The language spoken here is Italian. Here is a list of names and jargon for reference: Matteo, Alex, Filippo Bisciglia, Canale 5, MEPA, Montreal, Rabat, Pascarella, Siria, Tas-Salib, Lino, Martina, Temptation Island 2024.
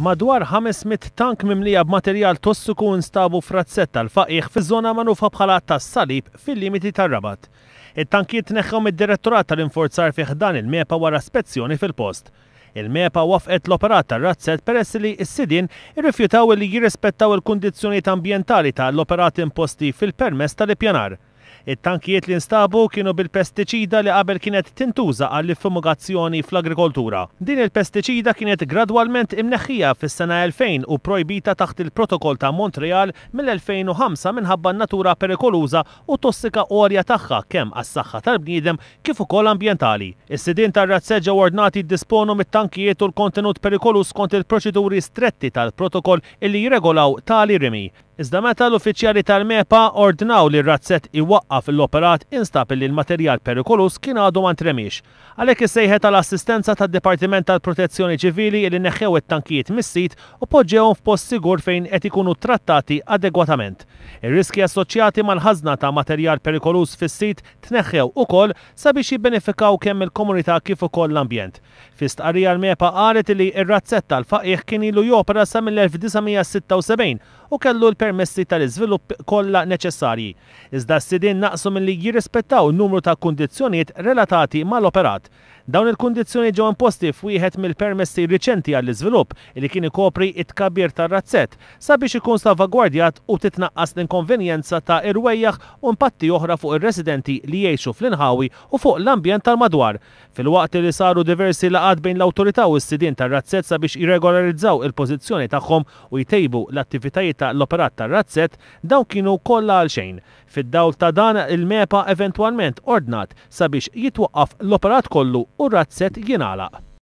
Madwar 500 tank mimlija b'materjal tossiku nstabu f'Razzetta tal-Faqih fiż-żona magħrufa bħala tas-Salib fil-limiti tar-Rabat. It-tankiet tneħħhom id-Direttorat tal-Infurzar fih dan il-MEPA wara spezzjoni fil-post. Il-MEPA wafqet l-operat tar-Razzett peress li s-sidien irrifjutaw li jirrispettaw il-kundizzjonijiet ambjentali tal-operat imposti fil-permess tal-ippjanar. It-tankijiet li nstabu kienu bil-pestiċida li qabel kienet tintuża għall-fumigazzjoni fl-agrikoltura. Din il-pestiċida kienet gradwalment imneħħija fis-sena 2000 u projbita taħt il-protokoll ta' Montreal mill-2005 minħabba natura perikoluża u tossika orja tagħha kemm għas-saħħa tal-bniedem kif ukoll ambjentali. Is-sidien tar-Razzett ġew ordnati jiddisponu mit-tankijiet u l-kontenut perikolus kont il-proċeduri stretti tal-protokoll illi jirregolaw tali rimi. Iżda meta l-uffiċjali tal-MEPA ordnaw li r-Razzett iwaqqaf l-operat instab li l-materjal perikolus kien għadu ma ntremix. Għalhekk is-sejħet tal-assistenza tad-Dipartiment tal-Protezzjoni Ċivili li neħħew it-tankijiet mis-sit u poġġewhom f'post sigur fejn qed ikunu trattati adegwatament. Ir-riski assoċjati mal-ħażna ta' materjal perikolus fis-sit tneħħew ukoll sabiex jibbenefikaw kemm il-komunità kif ukoll l-ambjent. Fis-tqarrija l-MEPA qalet li r-Razzett tal-Faqih kien ilu jopera sa mill-1976 u kellu l-permessi tal-iżvilupp kollha neċessarji. Iżda s-sidien naqsu milli jirrispettaw numru ta' kundizzjonijiet relatati mal-operat. Dawn il-kundizzjoni ġew imposti f'wieħed mill-permessi riċenti għall-iżvilupp li kien ikopri it-tkabbir tar-Razzett sabiex ikun salvagwardjat u titnaqqas l-inkonvenjenza ta' irwejjaħ u impatti oħra fuq ir-residenti li jgħixu fl-inħawi u fuq l-ambjent tal-madwar. Filwaqt li saru diversi laqgħat bejn l-awtorità u s-sidien tar-Razzett sabiex irregolarizzaw il-pożizzjoni tagħhom u jtejbu l-attivitajiet ta' l-operat tar-Razzett, dawn kienu kollha għalxejn. Fid-dawl ta' dan il-MEPA eventwalment ordnat sabiex jitwaqqaf l-operat kollu u r-Razzett jingħalaq.